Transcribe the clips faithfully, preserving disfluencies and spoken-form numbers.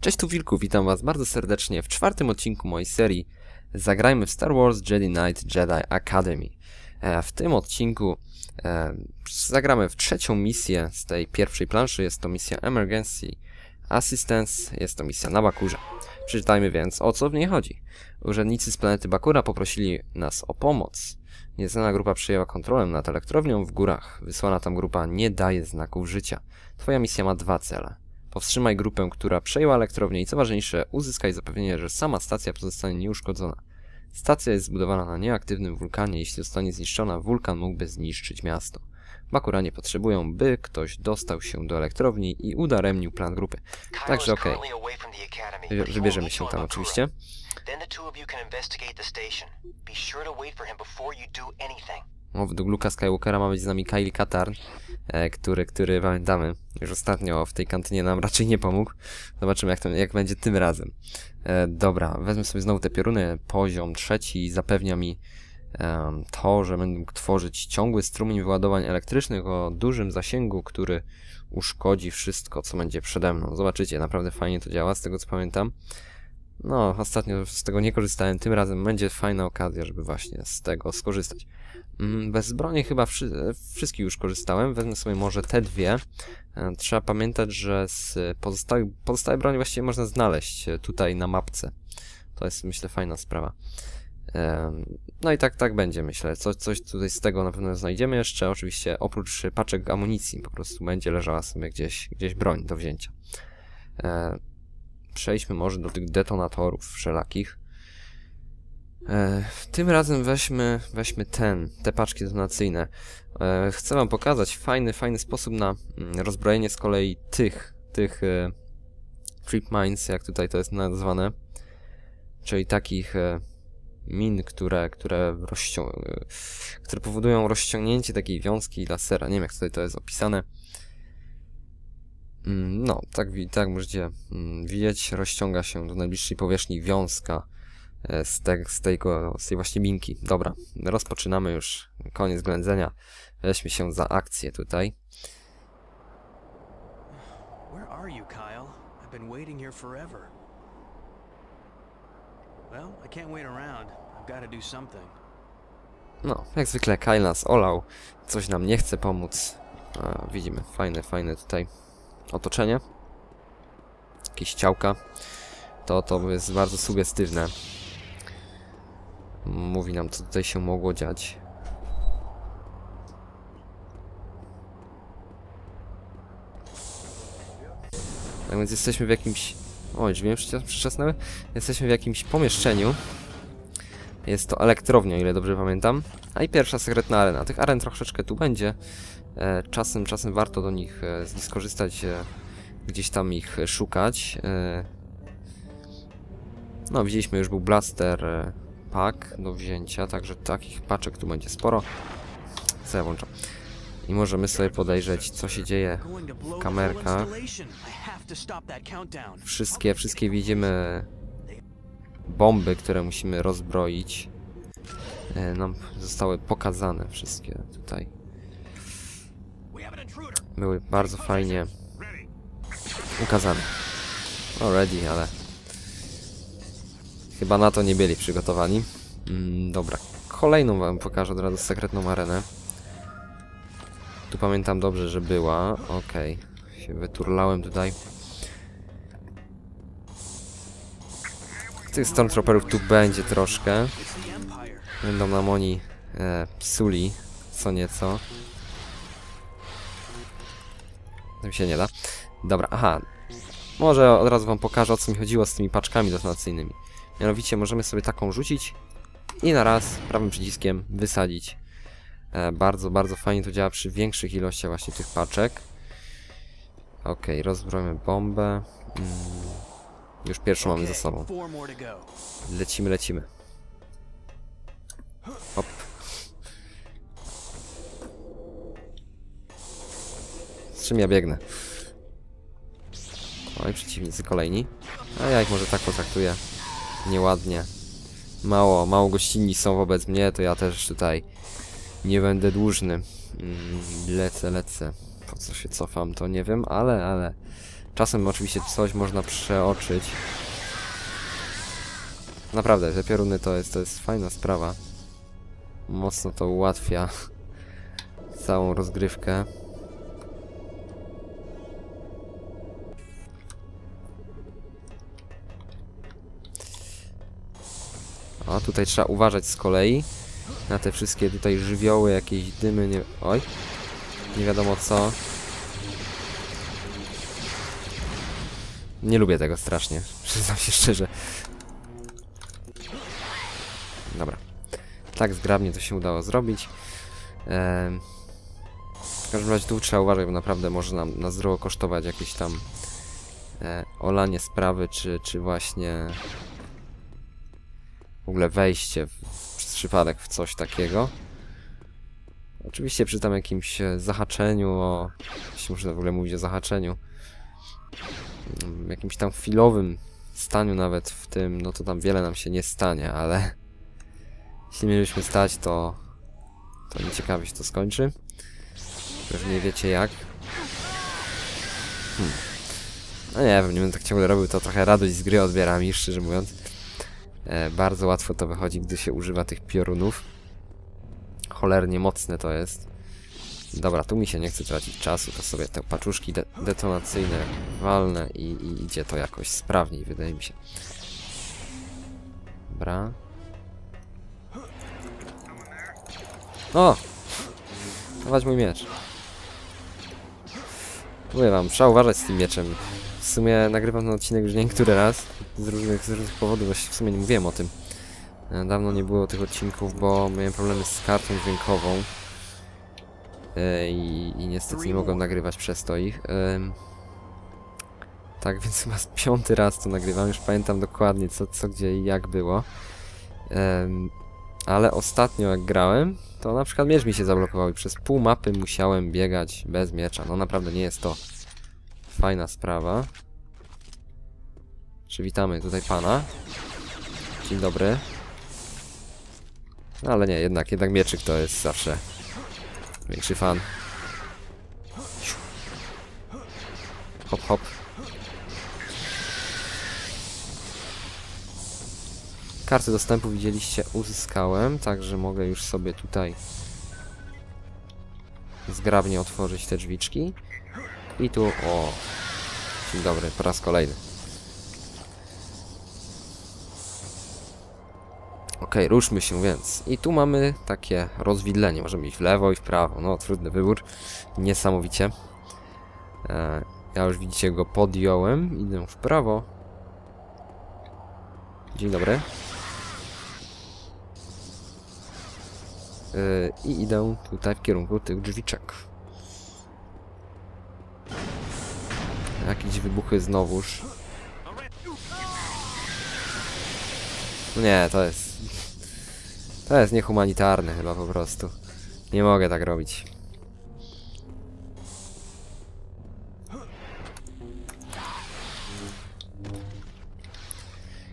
Cześć tu Wilku, witam was bardzo serdecznie w czwartym odcinku mojej serii Zagrajmy w Star Wars Jedi Knight Jedi Academy. W tym odcinku zagramy w trzecią misję z tej pierwszej planszy, jest to misja Emergency Assistance, jest to misja na Bakurze. Przeczytajmy więc, o co w niej chodzi. Urzędnicy z planety Bakura poprosili nas o pomoc. Nieznana grupa przejęła kontrolę nad elektrownią w górach. Wysłana tam grupa nie daje znaków życia. Twoja misja ma dwa cele. Powstrzymaj grupę, która przejęła elektrownię i co ważniejsze, uzyskaj zapewnienie, że sama stacja pozostanie nieuszkodzona. Stacja jest zbudowana na nieaktywnym wulkanie. Jeśli zostanie zniszczona, wulkan mógłby zniszczyć miasto. Bakuranie potrzebują, by ktoś dostał się do elektrowni i udaremnił plan grupy. Także okej. Okay. Wybierzemy się tam oczywiście. O, według Luke'a Skywalkera ma być z nami Kyle Katarn, e, który, który pamiętamy, już ostatnio w tej kantynie nam raczej nie pomógł. Zobaczymy jak, to, jak będzie tym razem. E, dobra, wezmę sobie znowu te pioruny, poziom trzeci i zapewnia mi e, to, że będę mógł tworzyć ciągły strumień wyładowań elektrycznych o dużym zasięgu, który uszkodzi wszystko, co będzie przede mną. Zobaczycie, naprawdę fajnie to działa, z tego co pamiętam. No, ostatnio z tego nie korzystałem, tym razem będzie fajna okazja, żeby właśnie z tego skorzystać. Bez broni chyba wszy wszystkich już korzystałem, wezmę sobie może te dwie. Trzeba pamiętać, że z pozostałych, pozostałe broni właściwie można znaleźć tutaj na mapce. To jest, myślę, fajna sprawa. No i tak, tak będzie, myślę. Coś, coś tutaj z tego na pewno znajdziemy jeszcze. Oczywiście oprócz paczek amunicji po prostu będzie leżała sobie gdzieś, gdzieś broń do wzięcia. Przejdźmy może do tych detonatorów wszelakich. E, tym razem weźmy, weźmy ten, te paczki detonacyjne. E, chcę wam pokazać fajny, fajny sposób na mm, rozbrojenie z kolei tych, tych e, trip mines, jak tutaj to jest nazwane. Czyli takich e, min, które, które, e, które powodują rozciągnięcie takiej wiązki lasera. Nie wiem jak tutaj to jest opisane. No, tak, tak możecie widzieć, rozciąga się do najbliższej powierzchni wiązka z, te, z, tego, z tej właśnie minki. Dobra, rozpoczynamy już, koniec ględzenia, weźmy się za akcję tutaj. Where are you, Kyle? I've been waiting here forever. Well, I can't wait around. I've got to do something. No, jak zwykle Kyle nas olał, coś nam nie chce pomóc. A, widzimy, fajne, fajne tutaj otoczenie, jakieś ciałka, to to jest bardzo sugestywne, mówi nam co tutaj się mogło dziać. Tak więc jesteśmy w jakimś, o drzwi przyczasnęły, jesteśmy w jakimś pomieszczeniu, jest to elektrownia o ile dobrze pamiętam, a i pierwsza sekretna arena, tych aren troszeczkę tu będzie. Czasem, czasem warto do nich, z nich skorzystać, gdzieś tam ich szukać. No, widzieliśmy, już był blaster pack do wzięcia, także takich paczek tu będzie sporo. Co ja włączam? I możemy sobie podejrzeć, co się dzieje w kamerkach. Wszystkie, wszystkie widzimy bomby, które musimy rozbroić. Nam zostały pokazane wszystkie tutaj. Były bardzo fajnie ukazane. Already, ale chyba na to nie byli przygotowani. Mm, dobra, kolejną wam pokażę od razu sekretną arenę. Tu pamiętam dobrze, że była. Okej, okay. Się wyturlałem tutaj. Tych Stormtrooperów tu będzie troszkę. Będą nam oni e, psuli co nieco. Tym się nie da. Dobra, aha. Może od razu wam pokażę, o co mi chodziło z tymi paczkami detonacyjnymi. Mianowicie możemy sobie taką rzucić i na raz prawym przyciskiem wysadzić. E, bardzo, bardzo fajnie to działa przy większych ilościach właśnie tych paczek. Okej, okay, rozbrojmy bombę. Mm, już pierwszą mamy za sobą. Lecimy, lecimy. Hop. Czym ja biegnę. Oj, przeciwnicy kolejni. A ja ich może tak potraktuję. Nieładnie. Mało, mało gościnni są wobec mnie, to ja też tutaj nie będę dłużny. Mm, lecę, lecę. Po co się cofam, to nie wiem, ale, ale Czasem oczywiście coś można przeoczyć. Naprawdę, te pioruny to jest, to jest fajna sprawa. Mocno to ułatwia całą rozgrywkę. O, tutaj trzeba uważać z kolei na te wszystkie tutaj żywioły, jakieś dymy, nie... Oj! Nie wiadomo co. Nie lubię tego strasznie, przyznam się szczerze. Dobra. Tak zgrabnie to się udało zrobić. Eee... W każdym razie tu trzeba uważać, bo naprawdę może nam na zdrowo kosztować jakieś tam e, olanie sprawy, czy, czy właśnie... W ogóle wejście w, przez przypadek w coś takiego. Oczywiście przy tam jakimś zahaczeniu o... Jeśli muszę w ogóle mówić o zahaczeniu. Jakimś tam chwilowym staniu nawet w tym, no to tam wiele nam się nie stanie, ale... Jeśli mielibyśmy stać, to... To nieciekawie się to skończy. Pewnie wiecie jak. Hmm. No nie wiem, nie będę tak ciągle robił, to trochę radość z gry odbiera mi, szczerze mówiąc. E, bardzo łatwo to wychodzi, gdy się używa tych piorunów. Cholernie mocne to jest. Dobra, tu mi się nie chce tracić czasu, to sobie te paczuszki de detonacyjne walne i, i idzie to jakoś sprawniej, wydaje mi się. Dobra. O! Dawać mój miecz. Mówię wam, trzeba uważać z tym mieczem. W sumie nagrywam ten odcinek już niektóry raz. Z różnych, z różnych powodów, bo w sumie nie mówiłem o tym. Dawno nie było tych odcinków, bo miałem problemy z kartą dźwiękową. I, i niestety nie mogłem nagrywać przez to ich. Tak więc chyba piąty raz to nagrywam. Już pamiętam dokładnie co, co gdzie i jak było. Ale ostatnio jak grałem, to na przykład miecz mi się zablokował i przez pół mapy musiałem biegać bez miecza. No naprawdę nie jest to fajna sprawa. Przywitamy tutaj pana. Dzień dobry. No ale nie, jednak, jednak mieczyk to jest zawsze większy fan. Hop, hop. Karty dostępu widzieliście, uzyskałem, także mogę już sobie tutaj zgrabnie otworzyć te drzwiczki. I tu, o, dzień dobry, po raz kolejny. Ok, ruszmy się więc. I tu mamy takie rozwidlenie, możemy iść w lewo i w prawo, no trudny wybór, niesamowicie. E, ja już widzicie go podjąłem, idę w prawo. Dzień dobry. Yy, I idę tutaj w kierunku tych drzwiczek. Jakieś wybuchy znowuż. No nie, to jest... To jest niehumanitarne chyba po prostu. Nie mogę tak robić.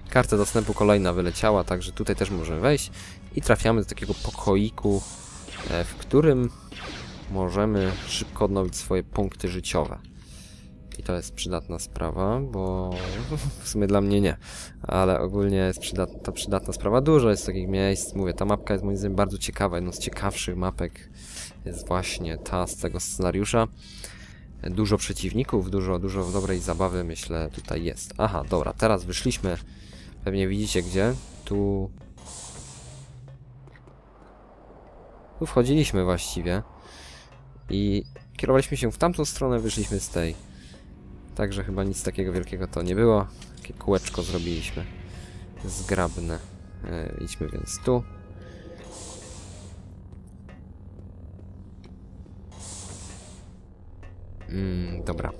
Karta dostępu kolejna wyleciała, także tutaj też możemy wejść. I trafiamy do takiego pokoiku, w którym możemy szybko odnowić swoje punkty życiowe. I to jest przydatna sprawa, bo w sumie dla mnie nie. Ale ogólnie jest przydatna, to przydatna sprawa. Dużo jest takich miejsc. Mówię, ta mapka jest moim zdaniem bardzo ciekawa. Jedną z ciekawszych mapek jest właśnie ta z tego scenariusza. Dużo przeciwników, dużo, dużo dobrej zabawy myślę tutaj jest. Aha, dobra, teraz wyszliśmy. Pewnie widzicie gdzie? Tu... Tu wchodziliśmy właściwie. I kierowaliśmy się w tamtą stronę, wyszliśmy z tej. Także chyba nic takiego wielkiego to nie było. Takie kółeczko zrobiliśmy. Zgrabne. E, idźmy więc tu. Mm, dobra.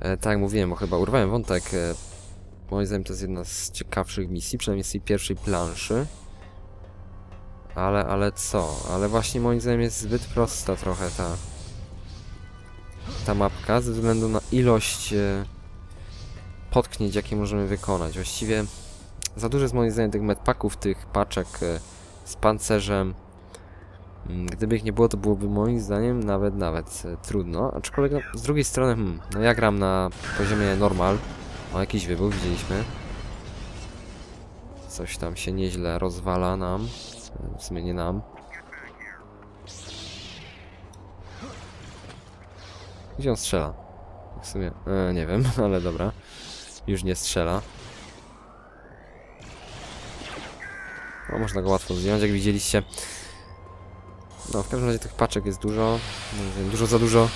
E, tak jak mówiłem, bo chyba urwałem wątek. E, moim zdaniem to jest jedna z ciekawszych misji, przynajmniej z tej pierwszej planszy. Ale, ale co? Ale właśnie moim zdaniem jest zbyt prosta trochę ta... Ta mapka, ze względu na ilość e, potknięć, jakie możemy wykonać. Właściwie za dużo jest moim zdaniem tych medpaków, tych paczek e, z pancerzem. Gdyby ich nie było, to byłoby moim zdaniem nawet, nawet trudno. Aczkolwiek no, z drugiej strony, hmm, no ja gram na poziomie normal. O, jakiś wybuch widzieliśmy. Coś tam się nieźle rozwala nam. W sumie nie nam. Gdzie on strzela? W sumie, e, nie wiem, ale dobra. Już nie strzela. No, można go łatwo zdjąć, jak widzieliście. No, w każdym razie tych paczek jest dużo. Nie wiem, dużo za dużo.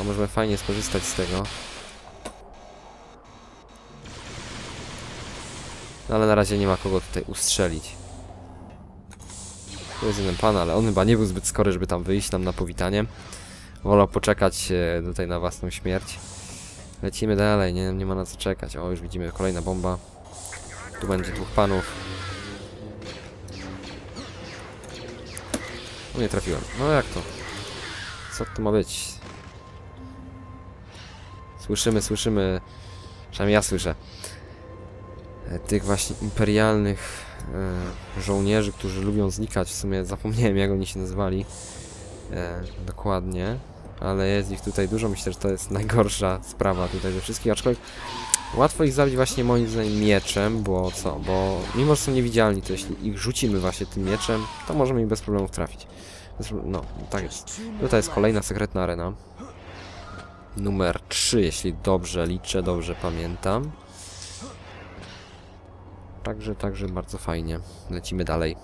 A możemy fajnie skorzystać z tego. No, ale na razie nie ma kogo tutaj ustrzelić. To jest jeden pan, ale on chyba nie był zbyt skory, żeby tam wyjść nam na powitanie. Wolał poczekać tutaj na własną śmierć. Lecimy dalej, nie, nie ma na co czekać. O, już widzimy kolejna bomba. Tu będzie dwóch panów. O, nie trafiłem. No jak to? Co to ma być? Słyszymy, słyszymy. Przynajmniej ja słyszę. Tych właśnie imperialnych e, żołnierzy, którzy lubią znikać. W sumie zapomniałem, jak oni się nazywali. E, dokładnie. Ale jest ich tutaj dużo. Myślę, że to jest najgorsza sprawa tutaj ze wszystkich. Aczkolwiek łatwo ich zabić właśnie moim zdaniem mieczem, bo co? Bo mimo, że są niewidzialni, to jeśli ich rzucimy właśnie tym mieczem, to możemy ich bez problemów trafić. Bez pro... No, tak jest. Tutaj jest kolejna sekretna arena. Numer trzy, jeśli dobrze liczę, dobrze pamiętam. Także, także bardzo fajnie. Lecimy dalej.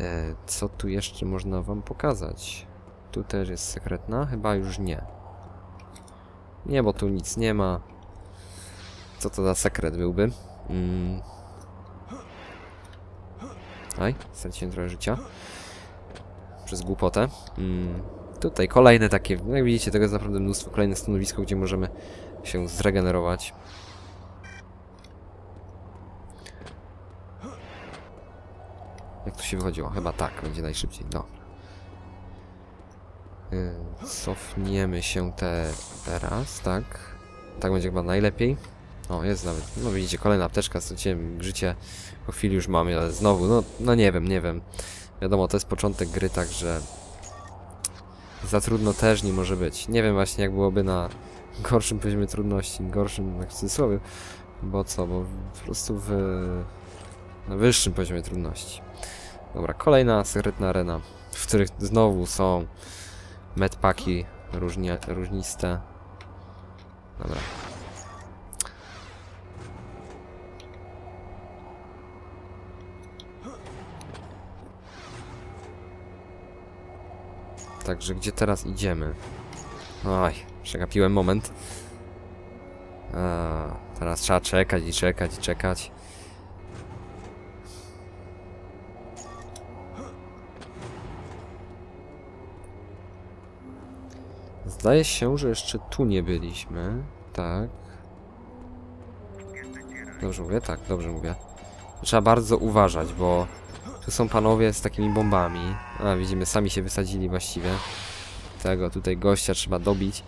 E, co tu jeszcze można wam pokazać? Tu też jest sekretna? Chyba już nie. Nie, bo tu nic nie ma. Co to za sekret byłby? Mm. Aj, straciłem trochę życia. Przez głupotę. Mm. Tutaj kolejne takie, jak widzicie, tego jest naprawdę mnóstwo. Kolejne stanowisko, gdzie możemy się zregenerować. Jak tu się wychodziło? Chyba tak, będzie najszybciej. Dobra. Cofniemy się te teraz, tak? Tak będzie chyba najlepiej. O, jest nawet, no widzicie, kolejna apteczka, straciłem życie, po chwili już mamy, ale znowu, no, no nie wiem, nie wiem. Wiadomo, to jest początek gry, także za trudno też nie może być. Nie wiem właśnie, jak byłoby na gorszym poziomie trudności, gorszym w cudzysłowie, bo co, bo po prostu w, na wyższym poziomie trudności. Dobra, kolejna sekretna arena, w których znowu są medpaki różni, różniste. Dobra. Także gdzie teraz idziemy? Oj, przegapiłem moment. A, teraz trzeba czekać i czekać i czekać. Zdaje się, że jeszcze tu nie byliśmy. Tak. Dobrze mówię? Tak, dobrze mówię. Trzeba bardzo uważać, bo... Tu są panowie z takimi bombami. A, widzimy, sami się wysadzili właściwie. Tego tutaj gościa trzeba dobić.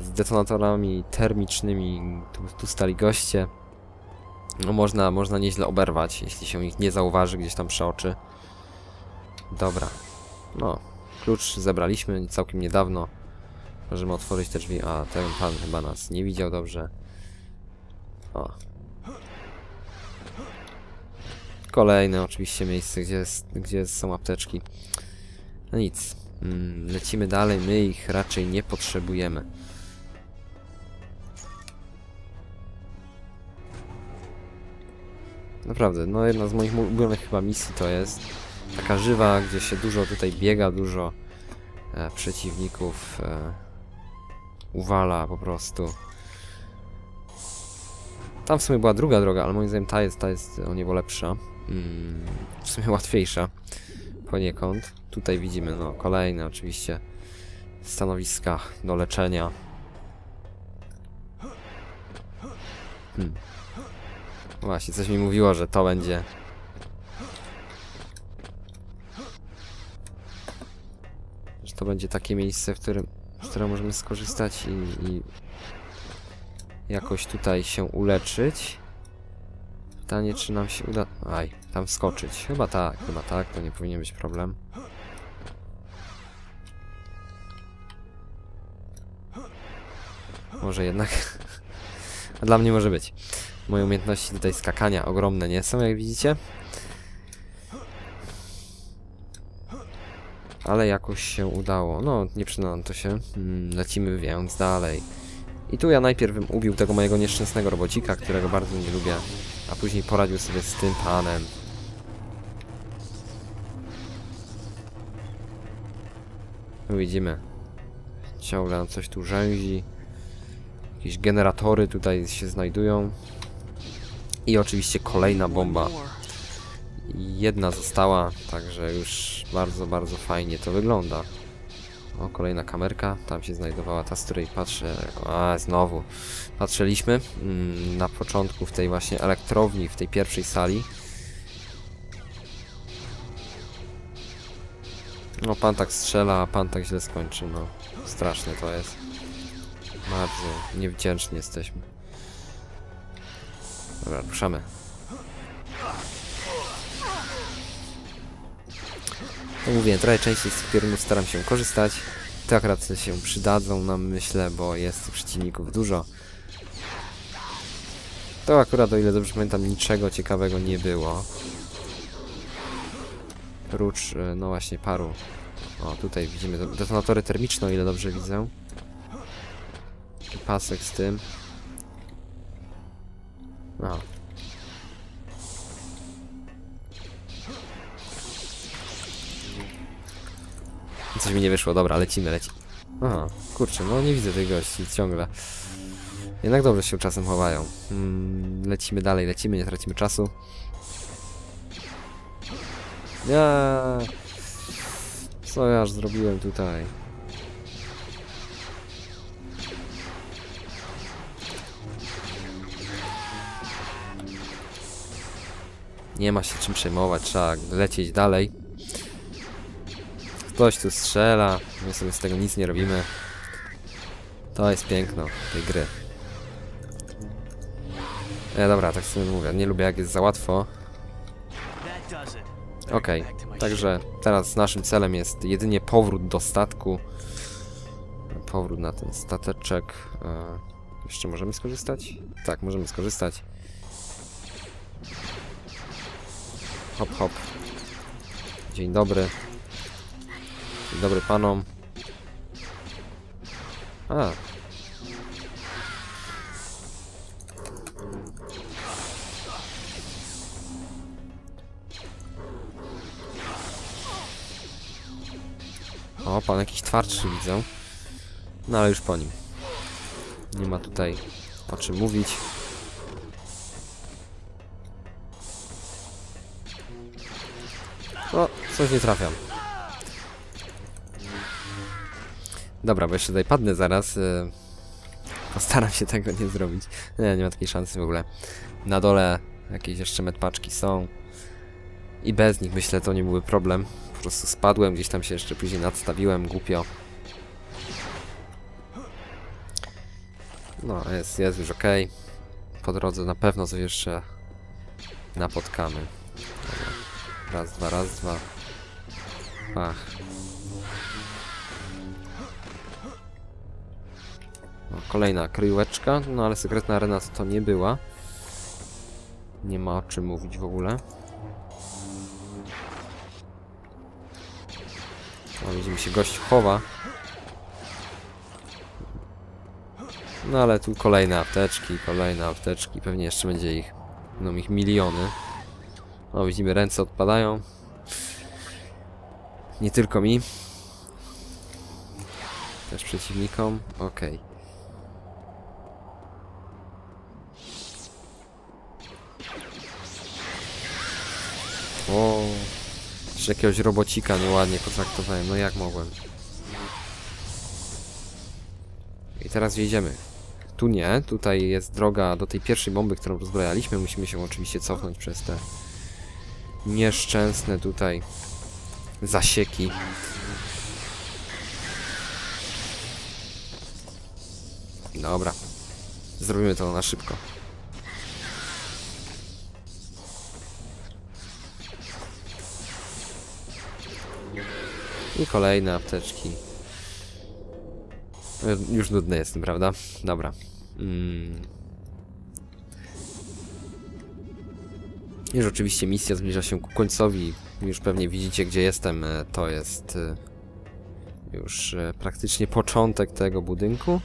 Z detonatorami termicznymi tu, tu stali goście. No można, można nieźle oberwać, jeśli się ich nie zauważy gdzieś tam przeoczy. Dobra. No, klucz zebraliśmy całkiem niedawno. Możemy otworzyć te drzwi. A, ten pan chyba nas nie widział dobrze. O. Kolejne oczywiście miejsce, gdzie, jest, gdzie są apteczki. No nic. Lecimy dalej, my ich raczej nie potrzebujemy. Naprawdę, no jedna z moich ulubionych chyba misji to jest taka żywa, gdzie się dużo tutaj biega, dużo e, przeciwników e, uwala po prostu. Tam w sumie była druga droga, ale moim zdaniem ta jest, ta jest o niebo lepsza. Hmm, w sumie łatwiejsza poniekąd. Tutaj widzimy no kolejne oczywiście stanowiska do leczenia. Hmm. Właśnie, coś mi mówiło, że to będzie... Że to będzie takie miejsce, w którym, z którego możemy skorzystać i... i... jakoś tutaj się uleczyć. Pytanie, czy nam się uda... Aj, tam skoczyć. Chyba tak, chyba tak, to nie powinien być problem. Może jednak... A dla mnie może być. Moje umiejętności tutaj skakania ogromne nie są, jak widzicie. Ale jakoś się udało. No, nie przyda to się. Lecimy więc dalej. I tu ja najpierw bym ubił tego mojego nieszczęsnego robocika, którego bardzo nie lubię. A później poradził sobie z tym panem. Tu widzimy. Ciągle nam coś tu rzęzi. Jakieś generatory tutaj się znajdują. I oczywiście kolejna bomba. Jedna została, także już bardzo, bardzo fajnie to wygląda. O, kolejna kamerka. Tam się znajdowała ta, z której patrzę... A, znowu. Patrzyliśmy mm, na początku w tej właśnie elektrowni, w tej pierwszej sali. No, pan tak strzela, a pan tak źle skończy. No, straszne to jest. Bardzo niewdzięczni jesteśmy. Dobra, ruszamy. Mówię, trochę częściej z tych piorunów staram się korzystać. Te akurat się przydadzą nam, myślę, bo jest przeciwników dużo. To akurat, o ile dobrze pamiętam, niczego ciekawego nie było. Prócz, no właśnie, paru. O, tutaj widzimy detonatory termiczne, o ile dobrze widzę. I pasek z tym. No. Coś mi nie wyszło, dobra, lecimy, lecimy. Aha, kurczę, no nie widzę tych gości ciągle. Jednak dobrze się czasem chowają. Mm, lecimy dalej, lecimy, nie tracimy czasu. Ja... Co ja aż zrobiłem tutaj? Nie ma się czym przejmować, trzeba lecieć dalej. Ktoś tu strzela, my sobie z tego nic nie robimy. To jest piękno tej gry. E, dobra, tak sobie mówię, nie lubię, jak jest za łatwo. Okej, okay. Także teraz naszym celem jest jedynie powrót do statku. Powrót na ten stateczek. E, jeszcze możemy skorzystać? Tak, możemy skorzystać. Hop, hop. Dzień dobry. Dobry panom. A. O, pan jakiś twardszy widzę. No ale już po nim. Nie ma tutaj o czym mówić. O, coś nie trafiam. Dobra, bo jeszcze tutaj padnę zaraz. Postaram się tego nie zrobić. Nie, nie ma takiej szansy w ogóle. Na dole jakieś jeszcze medpaczki są. I bez nich, myślę, to nie byłby problem. Po prostu spadłem, gdzieś tam się jeszcze później nadstawiłem, głupio. No, jest, jest już ok. Po drodze na pewno coś jeszcze napotkamy. Dobra. Raz, dwa, raz, dwa. Ach. Kolejna kryjóweczka, no ale sekretna arena to nie była. Nie ma o czym mówić w ogóle. O, widzimy, się gość chowa. No ale tu kolejne apteczki, kolejne apteczki. Pewnie jeszcze będzie ich, no ich miliony. O, widzimy, ręce odpadają. Nie tylko mi. Też przeciwnikom. Okej. Okay. O, jeszcze jakiegoś robocika nieładnie potraktowałem, no jak mogłem. I teraz jedziemy. Tu nie, tutaj jest droga do tej pierwszej bomby, którą rozbrajaliśmy. Musimy się oczywiście cofnąć przez te nieszczęsne tutaj zasieki. Dobra, zrobimy to na szybko. I kolejne apteczki. Już nudny jestem, prawda? Dobra. Mm. Już oczywiście misja zbliża się ku końcowi. Już pewnie widzicie, gdzie jestem. To jest już praktycznie początek tego budynku.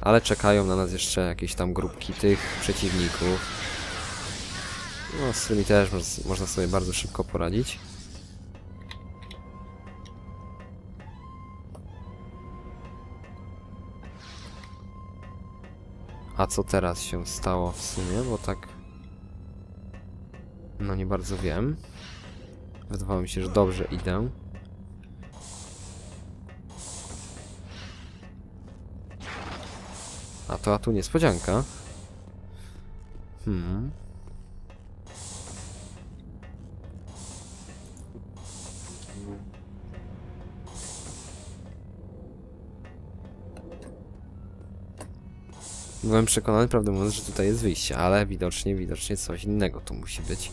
Ale czekają na nas jeszcze jakieś tam grupki tych przeciwników. No, z tymi też można sobie bardzo szybko poradzić. A co teraz się stało w sumie, bo tak... No nie bardzo wiem. Wydawało mi się, że dobrze idę. A to, a tu niespodzianka. Hmm... Byłem przekonany, prawdę mówiąc, że tutaj jest wyjście, ale widocznie, widocznie coś innego tu musi być.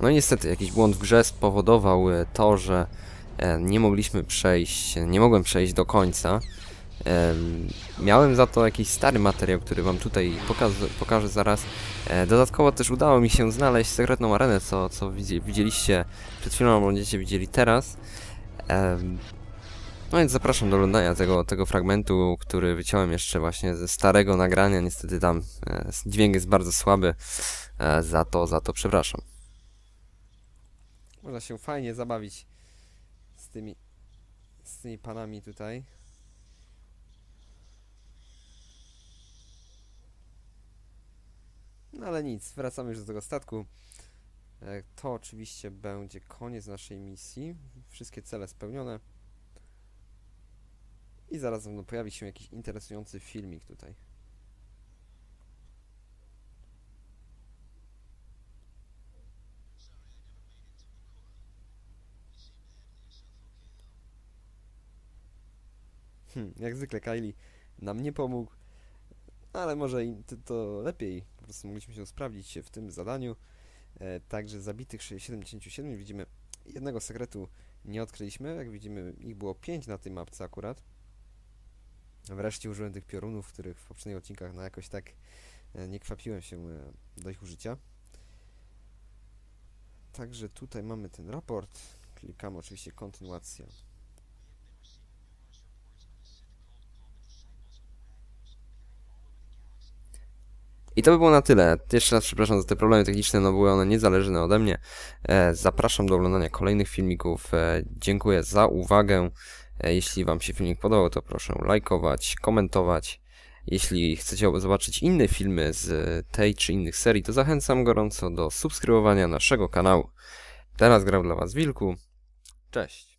No niestety, jakiś błąd w grze spowodował to, że nie mogliśmy przejść, nie mogłem przejść do końca. Miałem za to jakiś stary materiał, który wam tutaj pokażę, pokażę zaraz. Dodatkowo też udało mi się znaleźć sekretną arenę, co, co widzieliście przed chwilą, albo będziecie widzieli teraz. No więc zapraszam do oglądania tego, tego fragmentu, który wyciąłem jeszcze właśnie ze starego nagrania. Niestety tam e, dźwięk jest bardzo słaby, e, za to, za to przepraszam. Można się fajnie zabawić z tymi, z tymi panami tutaj. No ale nic, wracamy już do tego statku. E, to oczywiście będzie koniec naszej misji. Wszystkie cele spełnione. I zaraz no, pojawi się jakiś interesujący filmik tutaj. Hmm, jak zwykle Kylie nam nie pomógł, ale może to lepiej. Po prostu mogliśmy się sprawdzić w tym zadaniu. E, także zabitych siedemdziesięciu siedmiu widzimy. Jednego sekretu nie odkryliśmy. Jak widzimy, ich było pięć na tej mapce akurat. Wreszcie użyłem tych piorunów, których w poprzednich odcinkach no jakoś tak nie kwapiłem się do ich użycia. Także tutaj mamy ten raport. Klikamy oczywiście kontynuacja. I to by było na tyle. Jeszcze raz przepraszam za te problemy techniczne, no były one niezależne ode mnie. Zapraszam do oglądania kolejnych filmików. Dziękuję za uwagę. Jeśli wam się filmik podobał, to proszę lajkować, komentować. Jeśli chcecie zobaczyć inne filmy z tej czy innych serii, to zachęcam gorąco do subskrybowania naszego kanału. Teraz grał dla was Wilku. Cześć!